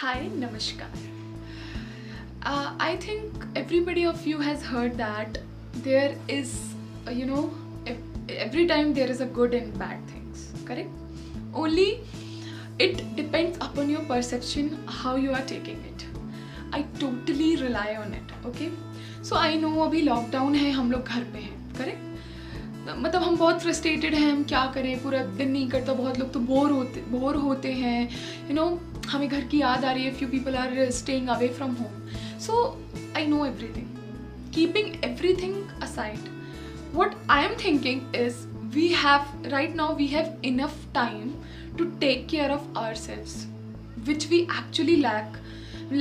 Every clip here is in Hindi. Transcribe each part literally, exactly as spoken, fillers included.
Hi, Namaskar. Uh, I think everybody of you has heard that there is, you know, every time there is a good and bad things, correct? Only it depends upon your perception, how you are taking it. I totally rely on it, okay? So I know अभी lockdown है, हम लोग घर पे हैं, correct? मतलब हम बहुत frustrated हैं, हम क्या करें, पूरा दिन नहीं करता, बहुत लोग तो bore होते bore होते हैं, you know, हमें घर की याद आ रही है, few people are staying away from home. So I know everything. Keeping everything aside, what I am thinking is we have right now we have enough time to take care of ourselves, which we actually lack.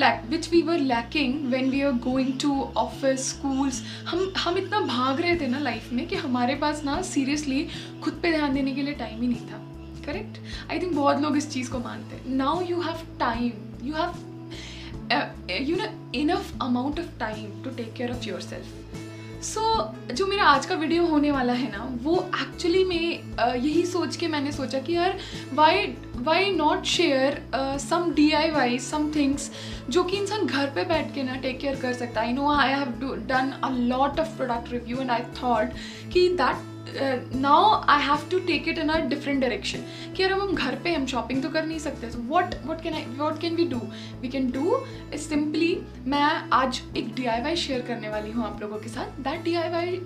Lack, which we were lacking when we were going to office, schools. हम हम इतना भाग रहे थे ना लाइफ में कि हमारे पास ना सीरियसली खुद पे ध्यान देने के लिए टाइम ही नहीं था, करेक्ट? आई थिंक बहुत लोग इस चीज़ को मानते हैं. Now you have time, you have you know enough amount of time to take care of yourself. So so, जो मेरा आज का वीडियो होने वाला है ना, वो एक्चुअली में uh, यही सोच के मैंने सोचा कि यार why why not share some D I Y some things जो कि इंसान घर पे बैठ के ना टेक केयर कर सकता है. I know I have done a lot of product review and I thought कि that now I have to take it in a different direction कि यार अब हम घर पे हम शॉपिंग तो कर नहीं सकते. So what what can I what can we do we can do simply मैं आज एक डी आई वाई शेयर करने वाली हूँ आप लोगों के साथ. That D I Y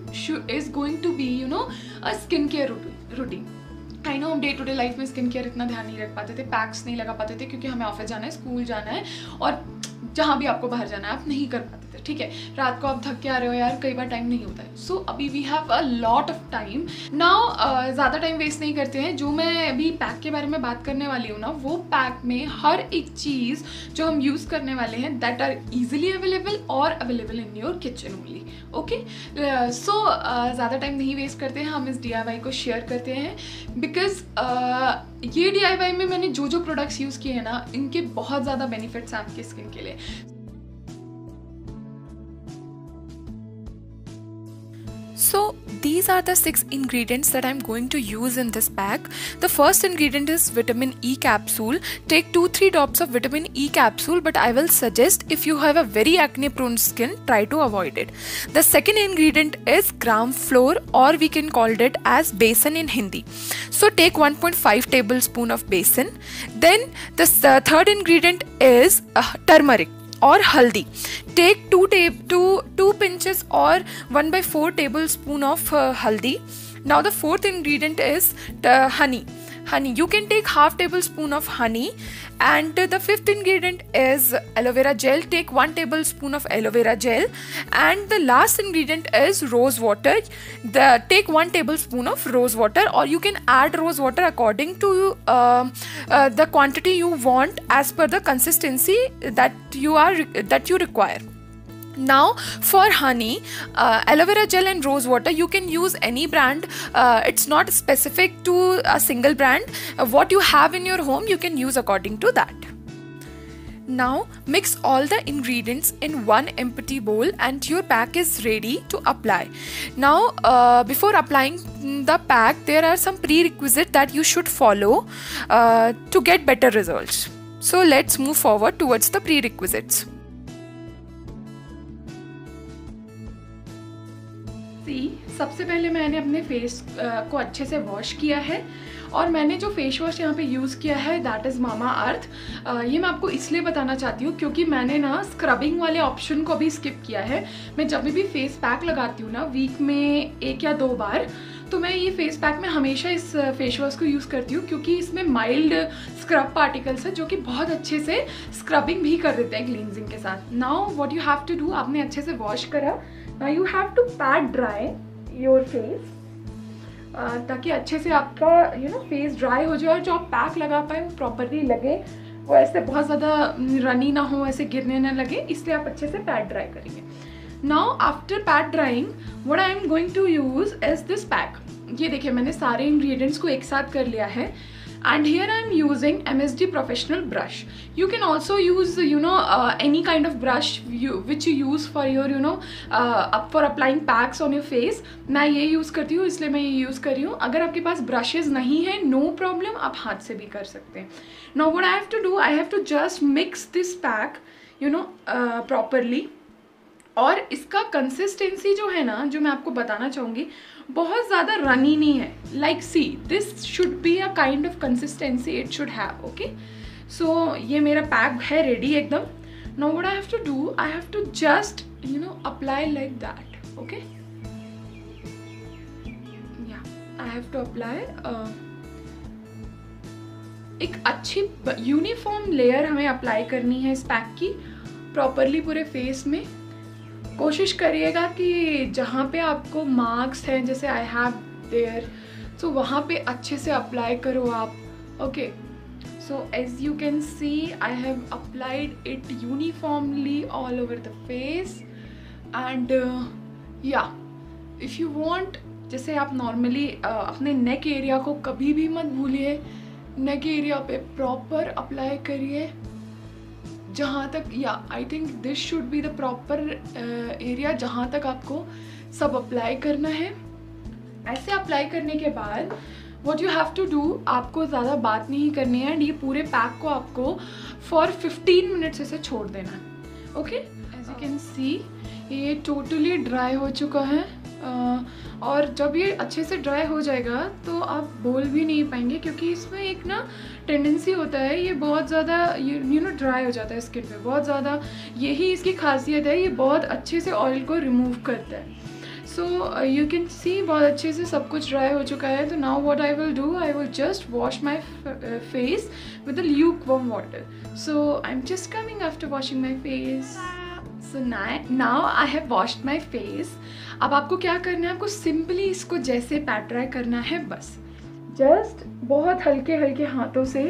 is going to be you know a skin care routine. I know हम डे टू डे लाइफ में स्किन केयर इतना ध्यान नहीं रख पाते थे, पैक्स नहीं लगा पाते थे क्योंकि हमें ऑफिस जाना है, स्कूल जाना है और जहाँ भी आपको बाहर जाना है आप नहीं कर पाते थे, ठीक है? रात को आप थक के आ रहे हो यार, कई बार टाइम नहीं होता है. सो so, अभी we have a lot of time now. ज़्यादा टाइम वेस्ट नहीं करते हैं. जो मैं अभी पैक के बारे में बात करने वाली हूँ ना, वो पैक में हर एक चीज़ जो हम यूज़ करने वाले हैं दैट आर ईजिली अवेलेबल और available in your kitchen only, okay? So ज़्यादा टाइम नहीं वेस्ट करते हैं, हम इस डी आई वाई को शेयर करते हैं बिकॉज uh, ये डी आई वाई में मैंने जो जो प्रोडक्ट्स यूज़ किए हैं ना, इनके बहुत ज़्यादा बेनिफिट्स हैं आपके स्किन के लिए. So these are the six ingredients that I'm going to use in this pack. The first ingredient is vitamin E capsule. Take two to three drops of vitamin E capsule, but I will suggest if you have a very acne prone skin, try to avoid it. The second ingredient is gram flour, or we can call it as besan in Hindi. So take one point five tablespoon of besan. Then the third ingredient is uh, turmeric और हल्दी. Take two tab two two pinches और one by four table spoon of haldi. Now the fourth ingredient is honey. Honey you can take half table spoon of honey. And the fifth ingredient is aloevera gel. Take one tablespoon of aloevera gel. And the last ingredient is rose water. The, take one tablespoon of rose water, or you can add rose water according to uh, uh, the quantity you want, as per the consistency that you are that you require. Now for honey, uh, aloe vera gel and rose water, you can use any brand. Uh, it's not specific to a single brand. Uh, what you have in your home, you can use according to that. Now mix all the ingredients in one empty bowl and your pack is ready to apply. Now uh, before applying the pack, there are some prerequisites that you should follow uh, to get better results. So let's move forward towards the prerequisites. See सबसे पहले मैंने अपने फेस को अच्छे से वॉश किया है और मैंने जो फेस वॉश यहाँ पे यूज़ किया है दैट इज़ मामा अर्थ. ये मैं आपको इसलिए बताना चाहती हूँ क्योंकि मैंने ना स्क्रबिंग वाले ऑप्शन को भी स्किप किया है. मैं जब भी फेस पैक लगाती हूँ ना वीक में एक या दो बार, तो मैं ये फेस पैक में हमेशा इस फेस वॉश को यूज़ करती हूँ क्योंकि इसमें माइल्ड स्क्रब पार्टिकल्स हैं जो कि बहुत अच्छे से स्क्रबिंग भी कर देते हैं क्लींजिंग के साथ. Now what you have to do, आपने अच्छे से वॉश करा, Now you have to pat dry your face uh, ताकि अच्छे से आपका यू नो फेस ड्राई हो जाए और जो आप पैक लगा पाए वो प्रॉपरली लगे, वो ऐसे बहुत ज़्यादा रनी ना हो, ऐसे गिरने ना लगे, इसलिए आप अच्छे से पैट ड्राई करेंगे. Now after pat drying what I am going to use is this pack. ये देखिए मैंने सारे इंग्रेडिएंट्स को एक साथ कर लिया है. and here I'm using M S D professional brush. You can also use you know uh, any kind of brush you, which you use for your you know uh, up for applying packs on your face. मैं ये use करती हूँ इसलिए मैं ये use कर रही हूँ. अगर आपके पास brushes नहीं है no problem, आप हाथ से भी कर सकते हैं. Now what I have to do, I have to just mix this pack you know uh, properly. और इसका कंसिस्टेंसी जो है ना, जो मैं आपको बताना चाहूँगी, बहुत ज़्यादा रनी नहीं है. Like see, this should be a kind of consistency it should have. Okay, so ये मेरा पैक है रेडी एकदम. Now what I have to do, I have to just you know apply like that. Okay, yeah I have to apply. एक अच्छी यूनिफॉर्म लेयर हमें अप्लाई करनी है इस पैक की प्रॉपरली पूरे फेस में. कोशिश करिएगा कि जहाँ पे आपको मार्क्स हैं, जैसे आई हैव देयर, सो वहाँ पे अच्छे से अप्लाई करो आप. Okay, so as you can see I have applied it uniformly all over the face. And yeah if you want, जैसे आप नॉर्मली uh, अपने नेक एरिया को कभी भी मत भूलिए. नेक एरिया पे प्रॉपर अप्लाई करिए जहाँ तक, yeah I think this should be the proper area जहाँ तक आपको सब अप्लाई करना है. ऐसे अप्लाई करने के बाद what you have to do, आपको ज़्यादा बात नहीं करनी है. एंड ये पूरे पैक को आपको फॉर फिफ्टीन मिनट्स ऐसे छोड़ देना है. Okay, as you can see ये टोटली ड्राई हो चुका है. Uh, और जब ये अच्छे से ड्राई हो जाएगा तो आप बोल भी नहीं पाएंगे, क्योंकि इसमें एक ना टेंडेंसी होता है, ये बहुत ज़्यादा यू नो ड्राई हो जाता है स्किन पे बहुत ज़्यादा. यही इसकी खासियत है, ये बहुत अच्छे से ऑयल को रिमूव करता है. सो यू कैन सी बहुत अच्छे से सब कुछ ड्राई हो चुका है. तो now what I will do, I will just wash my face with a lukewarm water. So I am just coming after washing my face. So now I have washed my face. अब आपको क्या करना है, आपको सिंपली इसको जैसे पैट ड्राई करना है बस. जस्ट बहुत हल्के हल्के हाथों से.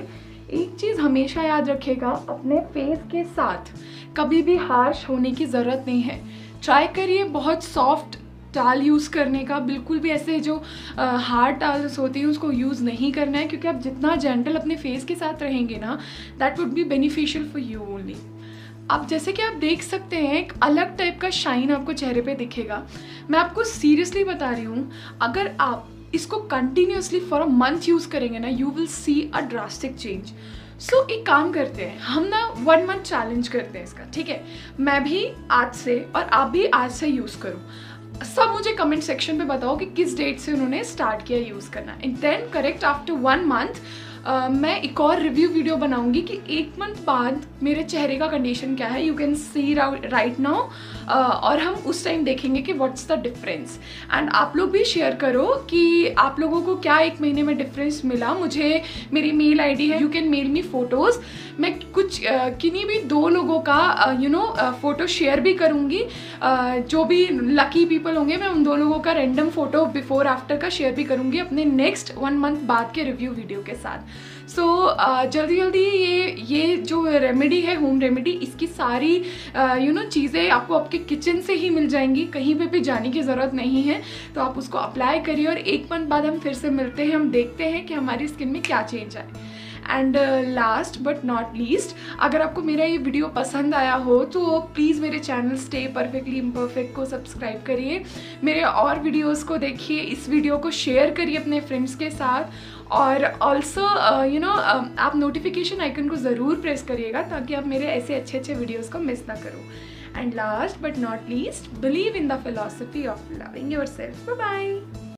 एक चीज़ हमेशा याद रखिएगा, अपने फेस के साथ कभी भी हार्श होने की ज़रूरत नहीं है. ट्राई करिए बहुत सॉफ्ट टाल यूज़ करने का. बिल्कुल भी ऐसे जो हार्ड टाल्स होती हैं उसको यूज़ नहीं करना है, क्योंकि आप जितना जेंटल अपने फेस के साथ रहेंगे ना, that would be beneficial for you only. अब जैसे कि आप देख सकते हैं एक अलग टाइप का शाइन आपको चेहरे पे दिखेगा. मैं आपको सीरियसली बता रही हूँ, अगर आप इसको continuously for a month use करेंगे ना, you will see a drastic change. So एक काम करते हैं हम ना, वन मंथ चैलेंज करते हैं इसका, ठीक है. मैं भी आज से और आप भी आज से यूज़ करूँ. सब मुझे कमेंट सेक्शन पे बताओ कि किस डेट से उन्होंने स्टार्ट किया यूज़ करना. And then correct after one month Uh, मैं एक और रिव्यू वीडियो बनाऊंगी कि एक मंथ बाद मेरे चेहरे का कंडीशन क्या है. You can see right now, और हम उस टाइम देखेंगे कि व्हाट्स द डिफरेंस. एंड आप लोग भी शेयर करो कि आप लोगों को क्या एक महीने में डिफरेंस मिला. मुझे मेरी मेल आईडी है, you can mail me photos. मैं कुछ uh, किन्हीं भी दो लोगों का यू नो फ़ोटो शेयर भी करूँगी. uh, जो भी लकी पीपल होंगे, मैं उन दो लोगों का रेंडम फ़ोटो बिफोर आफ्टर का शेयर भी करूँगी अपने नेक्स्ट वन मंथ बाद के रिव्यू वीडियो के साथ. सो so, uh, जल्दी जल्दी ये ये जो रेमेडी है, होम रेमेडी, इसकी सारी यू नो चीज़ें आपको आपके किचन से ही मिल जाएंगी. कहीं पे भी जाने की ज़रूरत नहीं है. तो आप उसको अप्लाई करिए और एक मंथ बाद हम फिर से मिलते हैं. हम देखते हैं कि हमारी स्किन में क्या चेंज आए. And last but not least, अगर आपको मेरा ये वीडियो पसंद आया हो तो प्लीज़ मेरे चैनल स्टे परफेक्टली इम्परफेक्ट को सब्सक्राइब करिए. मेरे और वीडियोस को देखिए. इस वीडियो को शेयर करिए अपने फ्रेंड्स के साथ. और ऑल्सो यू नो आप नोटिफिकेशन आइकन को ज़रूर प्रेस करिएगा, ताकि आप मेरे ऐसे अच्छे अच्छे वीडियोस को मिस ना करो. And last but not least, believe in the philosophy of loving yourself. Bye bye.